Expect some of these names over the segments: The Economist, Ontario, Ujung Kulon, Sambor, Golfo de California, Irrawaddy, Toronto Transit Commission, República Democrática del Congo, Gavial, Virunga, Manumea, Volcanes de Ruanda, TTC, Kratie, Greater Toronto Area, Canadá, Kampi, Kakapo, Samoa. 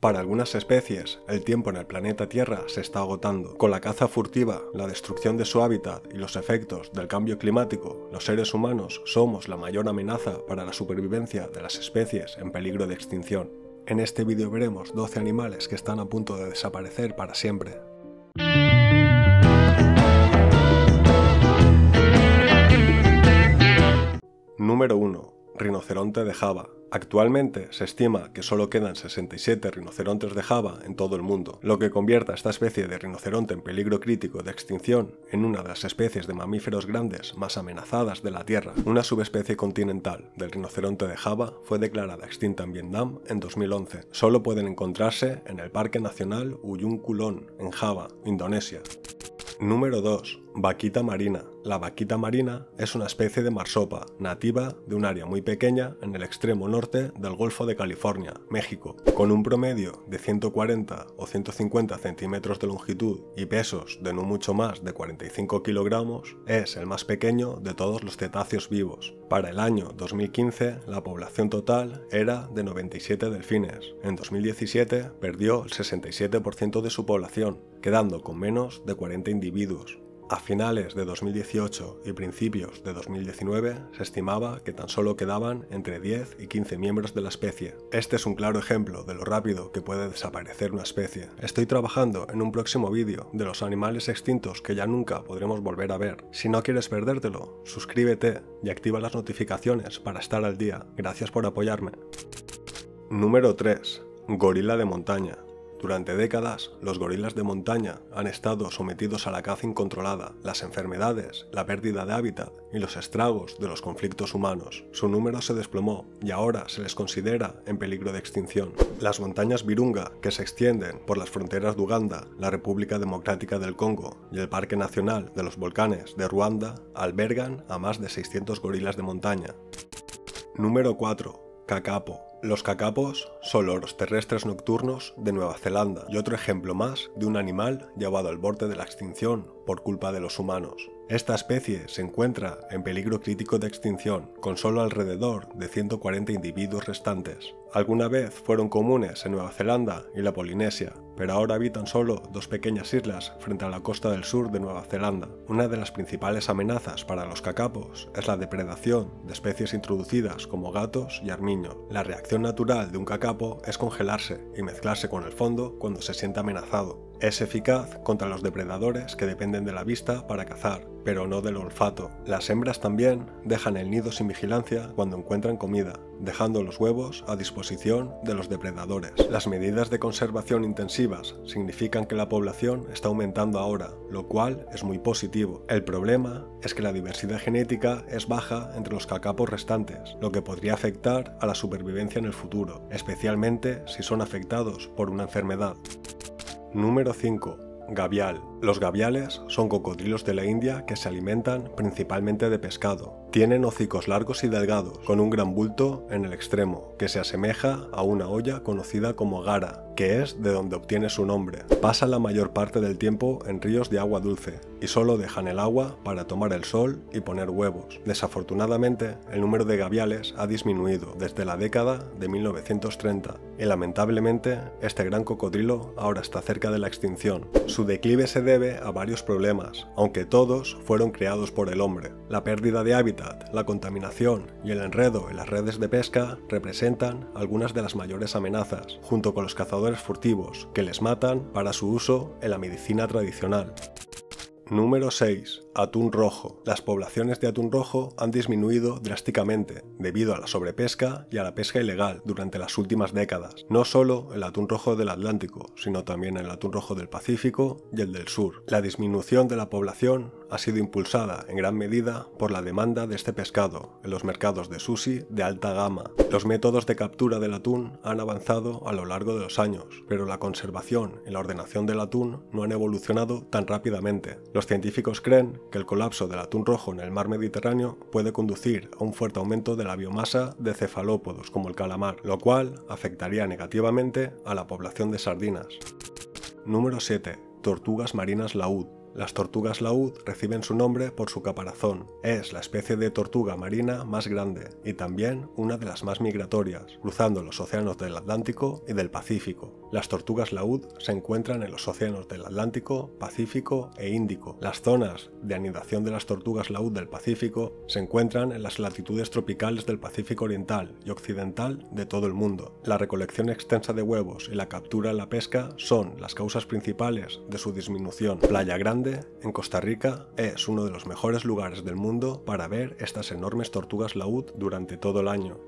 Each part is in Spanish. Para algunas especies, el tiempo en el planeta Tierra se está agotando. Con la caza furtiva, la destrucción de su hábitat y los efectos del cambio climático, los seres humanos somos la mayor amenaza para la supervivencia de las especies en peligro de extinción. En este vídeo veremos 12 animales que están a punto de desaparecer para siempre. Número 1. Rinoceronte de Java. Actualmente se estima que solo quedan 67 rinocerontes de Java en todo el mundo, lo que convierte a esta especie de rinoceronte en peligro crítico de extinción en una de las especies de mamíferos grandes más amenazadas de la Tierra. Una subespecie continental del rinoceronte de Java fue declarada extinta en Vietnam en 2011. Solo pueden encontrarse en el Parque Nacional Ujung Kulon, en Java, Indonesia. Número 2. Vaquita marina. La vaquita marina es una especie de marsopa, nativa de un área muy pequeña en el extremo norte del Golfo de California, México. Con un promedio de 140 o 150 centímetros de longitud y pesos de no mucho más de 45 kilogramos, es el más pequeño de todos los cetáceos vivos. Para el año 2015, la población total era de 97 delfines. En 2017 perdió el 67% de su población, quedando con menos de 40 individuos. A finales de 2018 y principios de 2019 se estimaba que tan solo quedaban entre 10 y 15 miembros de la especie. Este es un claro ejemplo de lo rápido que puede desaparecer una especie. Estoy trabajando en un próximo vídeo de los animales extintos que ya nunca podremos volver a ver. Si no quieres perdértelo, suscríbete y activa las notificaciones para estar al día. Gracias por apoyarme. Número 3. Gorila de montaña. Durante décadas, los gorilas de montaña han estado sometidos a la caza incontrolada, las enfermedades, la pérdida de hábitat y los estragos de los conflictos humanos. Su número se desplomó y ahora se les considera en peligro de extinción. Las montañas Virunga, que se extienden por las fronteras de Uganda, la República Democrática del Congo y el Parque Nacional de los Volcanes de Ruanda, albergan a más de 600 gorilas de montaña. Número 4. Kakapo. Los kakapos son loros terrestres nocturnos de Nueva Zelanda y otro ejemplo más de un animal llevado al borde de la extinción por culpa de los humanos. Esta especie se encuentra en peligro crítico de extinción, con solo alrededor de 140 individuos restantes. Alguna vez fueron comunes en Nueva Zelanda y la Polinesia, pero ahora habitan solo dos pequeñas islas frente a la costa del sur de Nueva Zelanda. Una de las principales amenazas para los kakapos es la depredación de especies introducidas como gatos y armiño. La reacción natural de un kakapo es congelarse y mezclarse con el fondo cuando se siente amenazado. Es eficaz contra los depredadores que dependen de la vista para cazar, pero no del olfato. Las hembras también dejan el nido sin vigilancia cuando encuentran comida, dejando los huevos a disposición de los depredadores. Las medidas de conservación intensivas significan que la población está aumentando ahora, lo cual es muy positivo. El problema es que la diversidad genética es baja entre los kakapos restantes, lo que podría afectar a la supervivencia en el futuro, especialmente si son afectados por una enfermedad. Número 5. Gavial. Los gaviales son cocodrilos de la India que se alimentan principalmente de pescado. Tienen hocicos largos y delgados, con un gran bulto en el extremo, que se asemeja a una olla conocida como gara, que es de donde obtiene su nombre. Pasa la mayor parte del tiempo en ríos de agua dulce, y solo dejan el agua para tomar el sol y poner huevos. Desafortunadamente, el número de gaviales ha disminuido desde la década de 1930, y lamentablemente, este gran cocodrilo ahora está cerca de la extinción. Su declive se debe a varios problemas, aunque todos fueron creados por el hombre. La pérdida de hábitat, la contaminación y el enredo en las redes de pesca representan algunas de las mayores amenazas, junto con los cazadores furtivos, que les matan para su uso en la medicina tradicional. Número 6. Atún rojo. Las poblaciones de atún rojo han disminuido drásticamente debido a la sobrepesca y a la pesca ilegal durante las últimas décadas. No solo el atún rojo del Atlántico, sino también el atún rojo del Pacífico y el del sur. La disminución de la población ha sido impulsada en gran medida por la demanda de este pescado en los mercados de sushi de alta gama. Los métodos de captura del atún han avanzado a lo largo de los años, pero la conservación y la ordenación del atún no han evolucionado tan rápidamente. Los científicos creen que el colapso del atún rojo en el mar Mediterráneo puede conducir a un fuerte aumento de la biomasa de cefalópodos como el calamar, lo cual afectaría negativamente a la población de sardinas. Número 7. Tortugas marinas laúd. Las tortugas laúd reciben su nombre por su caparazón. Es la especie de tortuga marina más grande y también una de las más migratorias, cruzando los océanos del Atlántico y del Pacífico. Las tortugas laúd se encuentran en los océanos del Atlántico, Pacífico e Índico. Las zonas de anidación de las tortugas laúd del Pacífico se encuentran en las latitudes tropicales del Pacífico Oriental y Occidental de todo el mundo. La recolección extensa de huevos y la captura en la pesca son las causas principales de su disminución. Playa Grande, en Costa Rica, es uno de los mejores lugares del mundo para ver estas enormes tortugas laúd durante todo el año.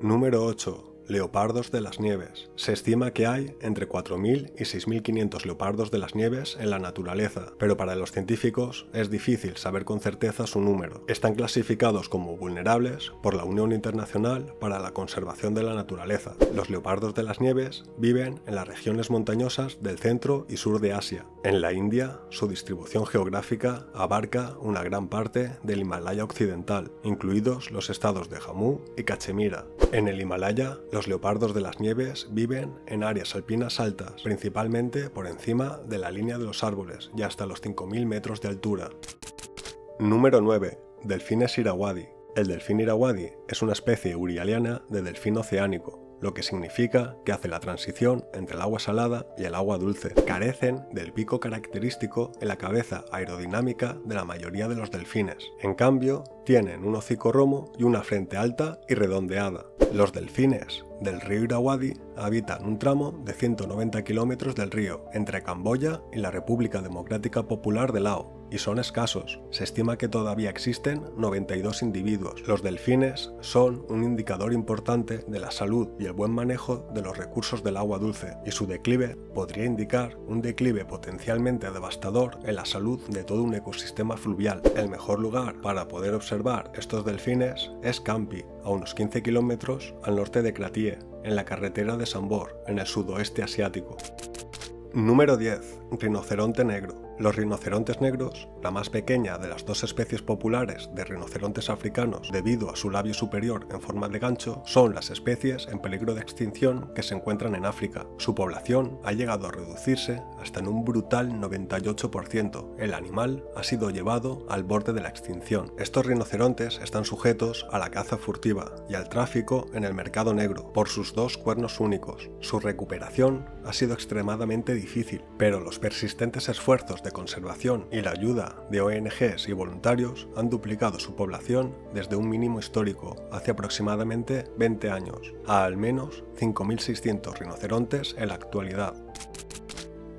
Número 8. Leopardos de las nieves. Se estima que hay entre 4.000 y 6.500 leopardos de las nieves en la naturaleza, pero para los científicos es difícil saber con certeza su número. Están clasificados como vulnerables por la Unión Internacional para la Conservación de la Naturaleza. Los leopardos de las nieves viven en las regiones montañosas del centro y sur de Asia. En la India, su distribución geográfica abarca una gran parte del Himalaya occidental, incluidos los estados de Jammu y Cachemira. En el Himalaya, los leopardos de las nieves viven en áreas alpinas altas, principalmente por encima de la línea de los árboles y hasta los 5.000 metros de altura. Número 9. Delfines Irrawaddy. El delfín Irrawaddy es una especie eurialiana de delfín oceánico, lo que significa que hace la transición entre el agua salada y el agua dulce. Carecen del pico característico en la cabeza aerodinámica de la mayoría de los delfines. En cambio, tienen un hocico romo y una frente alta y redondeada. Los delfines del río Irrawaddy habitan un tramo de 190 kilómetros del río, entre Camboya y la República Democrática Popular de Laos, y son escasos. Se estima que todavía existen 92 individuos. Los delfines son un indicador importante de la salud y el buen manejo de los recursos del agua dulce, y su declive podría indicar un declive potencialmente devastador en la salud de todo un ecosistema fluvial. El mejor lugar para poder observar estos delfines es Kampi, a unos 15 kilómetros al norte de Kratie, en la carretera de Sambor, en el sudoeste asiático. Número 10. Rinoceronte negro. Los rinocerontes negros, la más pequeña de las dos especies populares de rinocerontes africanos debido a su labio superior en forma de gancho, son las especies en peligro de extinción que se encuentran en África. Su población ha llegado a reducirse hasta en un brutal 98%. El animal ha sido llevado al borde de la extinción. Estos rinocerontes están sujetos a la caza furtiva y al tráfico en el mercado negro por sus dos cuernos únicos. Su recuperación ha sido extremadamente difícil, pero los persistentes esfuerzos de conservación y la ayuda de ONGs y voluntarios han duplicado su población desde un mínimo histórico hace aproximadamente 20 años a al menos 5.600 rinocerontes en la actualidad.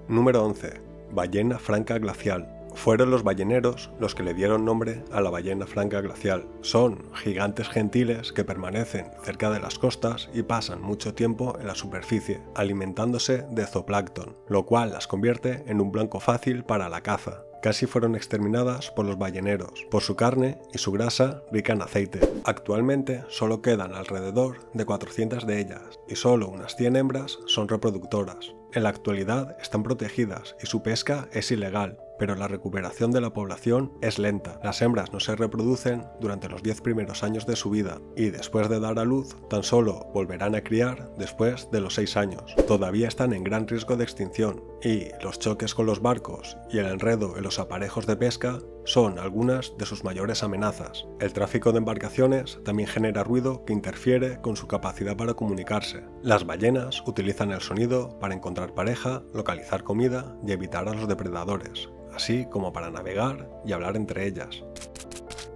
Número 11. Ballena franca glacial. Fueron los balleneros los que le dieron nombre a la ballena franca glacial. Son gigantes gentiles que permanecen cerca de las costas y pasan mucho tiempo en la superficie, alimentándose de zooplancton, lo cual las convierte en un blanco fácil para la caza. Casi fueron exterminadas por los balleneros, por su carne y su grasa rica en aceite. Actualmente solo quedan alrededor de 400 de ellas y solo unas 100 hembras son reproductoras. En la actualidad están protegidas y su pesca es ilegal, pero la recuperación de la población es lenta. Las hembras no se reproducen durante los 10 primeros años de su vida y después de dar a luz tan solo volverán a criar después de los 6 años. Todavía están en gran riesgo de extinción y los choques con los barcos y el enredo en los aparejos de pesca son algunas de sus mayores amenazas. El tráfico de embarcaciones también genera ruido que interfiere con su capacidad para comunicarse. Las ballenas utilizan el sonido para encontrar pareja, localizar comida y evitar a los depredadores, así como para navegar y hablar entre ellas.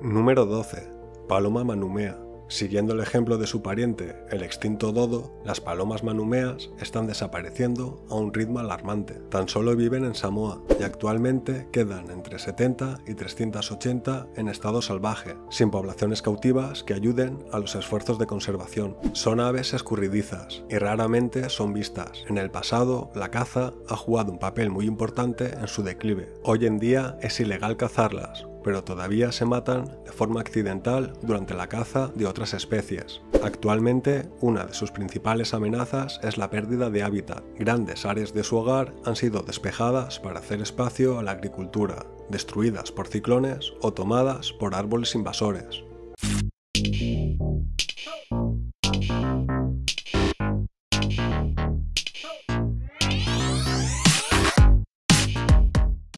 Número 12. Paloma Manumea. Siguiendo el ejemplo de su pariente, el extinto dodo, las palomas manumeas están desapareciendo a un ritmo alarmante. Tan solo viven en Samoa y actualmente quedan entre 70 y 380 en estado salvaje, sin poblaciones cautivas que ayuden a los esfuerzos de conservación. Son aves escurridizas y raramente son vistas. En el pasado, la caza ha jugado un papel muy importante en su declive. Hoy en día es ilegal cazarlas, pero todavía se matan de forma accidental durante la caza de otras especies. Actualmente, una de sus principales amenazas es la pérdida de hábitat. Grandes áreas de su hogar han sido despejadas para hacer espacio a la agricultura, destruidas por ciclones o tomadas por árboles invasores.